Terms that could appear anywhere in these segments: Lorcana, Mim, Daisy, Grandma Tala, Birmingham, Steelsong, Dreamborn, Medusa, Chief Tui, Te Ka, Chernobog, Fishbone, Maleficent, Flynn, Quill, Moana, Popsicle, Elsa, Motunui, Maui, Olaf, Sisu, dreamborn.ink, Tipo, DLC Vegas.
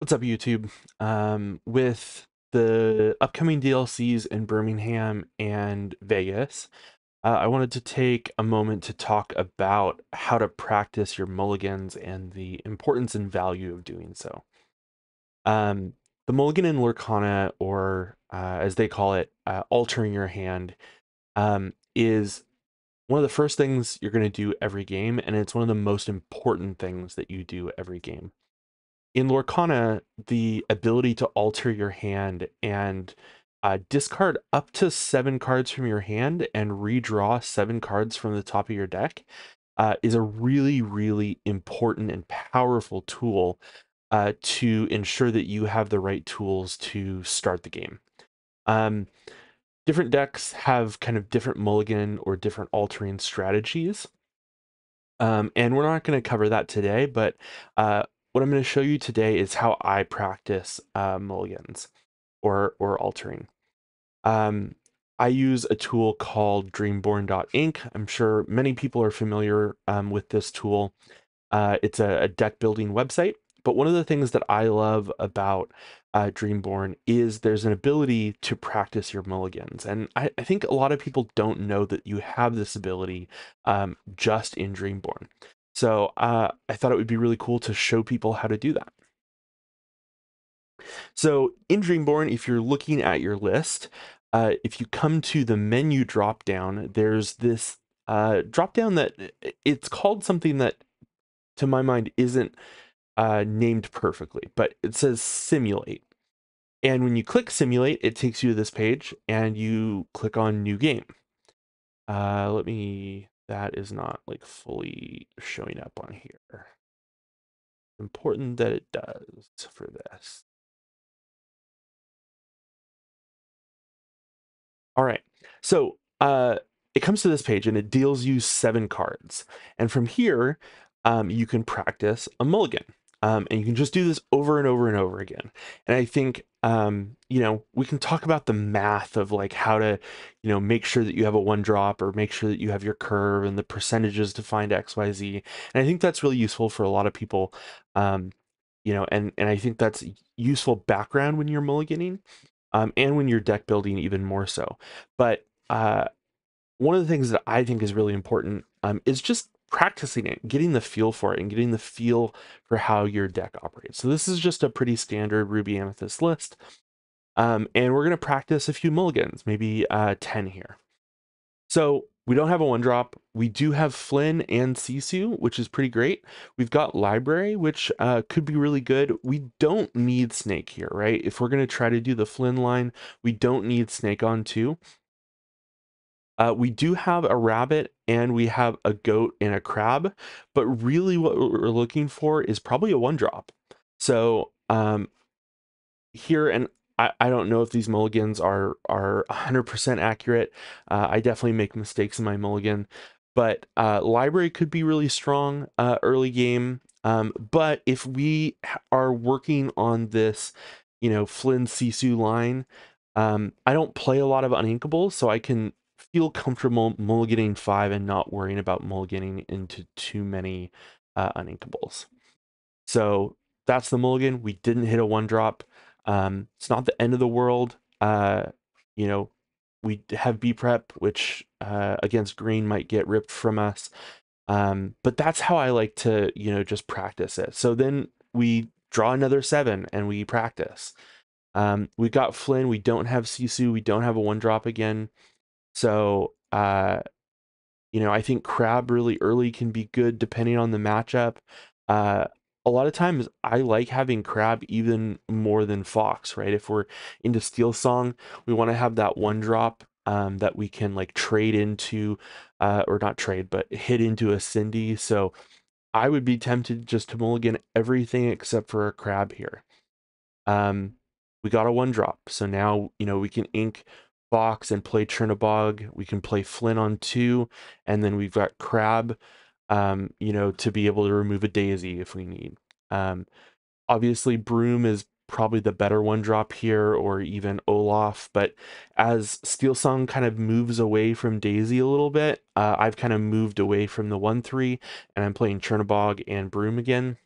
What's up, YouTube? With the upcoming DLCs in Birmingham and Vegas, I wanted to take a moment to talk about how to practice your mulligans and the importance and value of doing so. The mulligan in Lorcana, or as they call it, altering your hand, is one of the first things you're going to do every game, and it's one of the most important things that you do every game. In Lorcana, the ability to alter your hand and discard up to 7 cards from your hand and redraw 7 cards from the top of your deck is a really, really important and powerful tool to ensure that you have the right tools to start the game. Different decks have kind of different mulligan or different altering strategies, and we're not going to cover that today, but what I'm going to show you today is how I practice mulligans or altering. I use a tool called dreamborn.ink. I'm sure many people are familiar with this tool. It's a deck building website, but one of the things that I love about Dreamborn is there's an ability to practice your mulligans, and I think a lot of people don't know that you have this ability just in Dreamborn. So I thought it would be really cool to show people how to do that. So in Dreamborn, if you're looking at your list, if you come to the menu drop down, there's this drop down that it's called something that, to my mind, isn't named perfectly, but it says simulate. And when you click simulate, it takes you to this page, and you click on new game. That is not like fully showing up on here. Important that it does for this. All right, so it comes to this page and it deals you 7 cards. And from here, you can practice a mulligan. And you can just do this over and over and over again. And I think, you know, we can talk about the math of like how to, you know, make sure that you have a 1-drop or make sure that you have your curve and the percentages to find XYZ. And I think that's really useful for a lot of people, you know, and I think that's useful background when you're mulliganing and when you're deck building even more so. But one of the things that I think is really important is just practicing it, getting the feel for it, and getting the feel for how your deck operates. So this is just a pretty standard Ruby Amethyst list, and we're going to practice a few mulligans, maybe 10 here. So we don't have a 1-drop. We do have Flynn and Sisu, which is pretty great. We've got Library, which could be really good. We don't need Snake here, right? If we're going to try to do the Flynn line, we don't need Snake on 2. We do have a rabbit, and we have a goat and a crab, but really what we're looking for is probably a 1-drop. So here, and I don't know if these mulligans are 100% accurate. I definitely make mistakes in my mulligan, but Library could be really strong early game. But if we are working on this, you know, Flynn Sisu line, I don't play a lot of uninkables, so I can feel comfortable mulliganing 5 and not worrying about mulliganing into too many uninkables. So that's the mulligan. We didn't hit a 1-drop. It's not the end of the world. You know, we have B prep, which against green might get ripped from us. But that's how I like to, you know, just practice it. So then we draw another 7 and we practice. We got Flynn. We don't have Sisu. We don't have a 1-drop again. So, you know, I think crab really early can be good depending on the matchup. A lot of times I like having crab even more than fox, right? If we're into Steelsong, we want to have that 1-drop that we can like trade into, or not trade, but hit into a Cindy. So I would be tempted just to mulligan everything except for a crab here. We got a 1-drop. So now, you know, we can ink Fox and play Chernobog. We can play Flynn on 2, and then we've got crab, you know, to be able to remove a Daisy if we need. Obviously Broom is probably the better 1-drop here, or even Olaf, but as Steelsong kind of moves away from Daisy a little bit, I've kind of moved away from the 1-3, and I'm playing Chernobog and Broom again.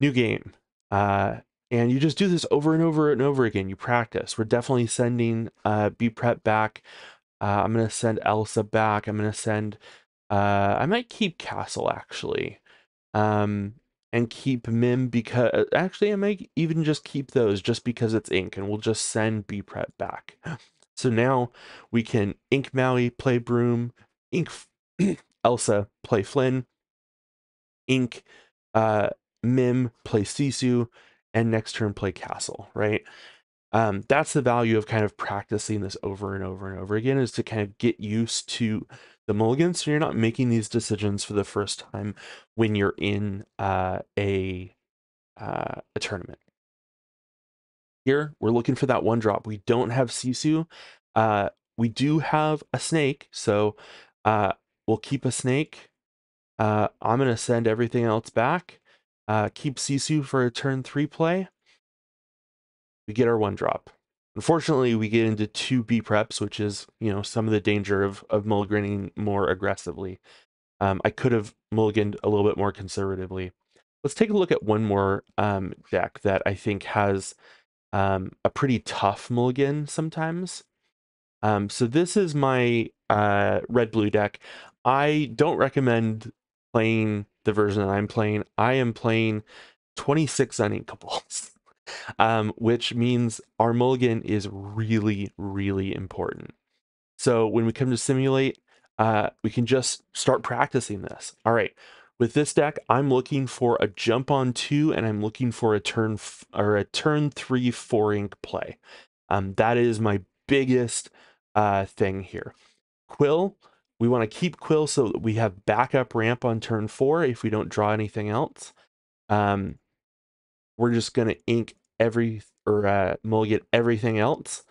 new game. And you just do this over and over and over again. You practice. We're definitely sending B-Prep back. I'm going to send Elsa back. I'm going to send... I might keep Castle, actually. And keep Mim because... Actually, I might even just keep those just because it's ink. And we'll just send B-Prep back. So now we can ink Maui, play Broom. Ink Elsa, play Flynn. Ink Mim, play Sisu. And next turn play Castle, right? That's the value of kind of practicing this over and over and over again, is to kind of get used to the mulligans, so you're not making these decisions for the first time when you're in a tournament. Here, we're looking for that one drop. We don't have Sisu. We do have a snake, so we'll keep a snake. I'm going to send everything else back. Keep Sisu for a turn 3 play. We get our one drop. Unfortunately, we get into 2 B preps, which is, you know, some of the danger of mulliganing more aggressively. I could have mulliganed a little bit more conservatively. Let's take a look at one more deck that I think has a pretty tough mulligan sometimes. So this is my red-blue deck. I don't recommend playing the version that I'm playing. I am playing 26 uninkables, which means our mulligan is really, really important. So when we come to simulate, we can just start practicing this. All right, with this deck, I'm looking for a jump on 2, and I'm looking for a turn 3 4-ink play. That is my biggest thing here. Quill. We want to keep Quill so that we have backup ramp on turn 4 if we don't draw anything else. We're just going to ink mulligan everything else.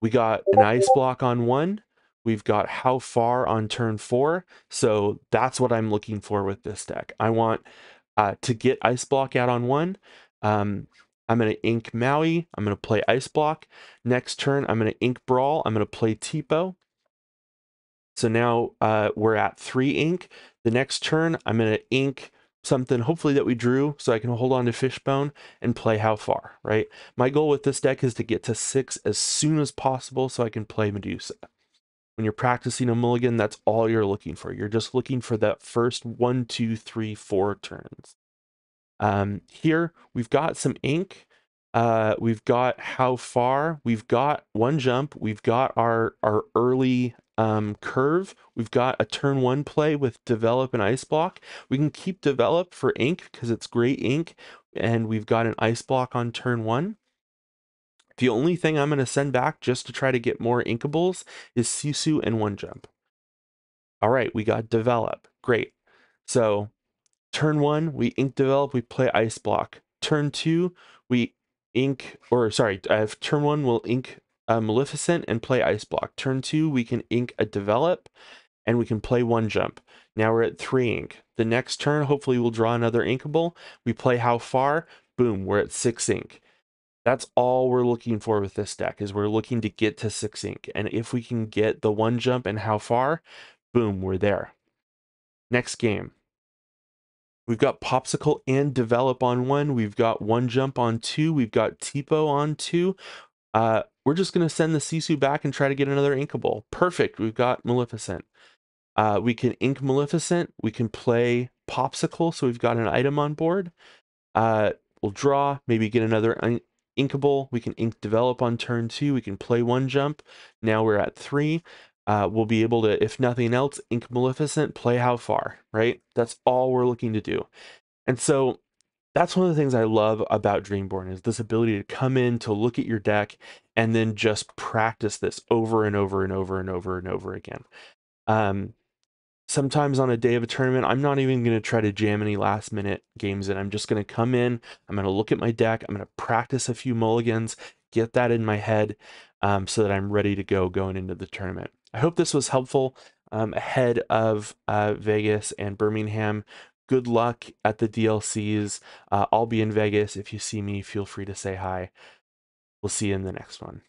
We got an ice block on 1. We've got how far on turn 4. So that's what I'm looking for with this deck. I want to get ice block out on 1. I'm going to ink Maui. I'm going to play ice block. Next turn, I'm going to ink Brawl. I'm going to play Tipo. So now we're at 3 ink. The next turn, I'm going to ink something, hopefully, that we drew, so I can hold on to Fishbone and play how far, right? My goal with this deck is to get to 6 as soon as possible so I can play Medusa. When you're practicing a mulligan, that's all you're looking for. You're just looking for that first 1, 2, 3, 4 turns. Here, we've got some ink. We've got how far. We've got one jump. We've got our early... curve. We've got a turn 1 play with develop and ice block. We can keep develop for ink because it's great ink, and we've got an ice block on turn 1. The only thing I'm going to send back just to try to get more inkables is Sisu and one jump. All right, we got develop. Great. So turn 1, we ink develop, we play ice block. Turn 2, we ink, or sorry, turn 1 we'll ink Maleficent and play ice block. Turn 2, we can ink a develop, and we can play one jump. Now we're at 3 ink. The next turn, hopefully we'll draw another inkable. We play how far, boom, we're at 6 ink. That's all we're looking for with this deck, is we're looking to get to 6 ink. And if we can get the one jump and how far, boom, we're there. Next game. We've got Popsicle and develop on 1. We've got one jump on 2. We've got Tipo on 2. We're just going to send the Sisu back and try to get another inkable. Perfect. We've got Maleficent. We can ink Maleficent. We can play Popsicle, so we've got an item on board. We'll draw, maybe get another inkable. We can ink develop on turn 2. We can play one jump. Now we're at 3. We'll be able to, if nothing else, ink Maleficent, play how far, right? That's all we're looking to do. And so that's one of the things I love about Dreamborn, is this ability to come in, to look at your deck, and then just practice this over and over and over and over and over again. Sometimes on a day of a tournament, I'm not even going to try to jam any last minute games in. I'm just going to come in, I'm going to look at my deck, I'm going to practice a few mulligans, get that in my head so that I'm ready to go going into the tournament. I hope this was helpful ahead of Vegas and Birmingham. Good luck at the DLCs. I'll be in Vegas. If you see me, feel free to say hi. We'll see you in the next one.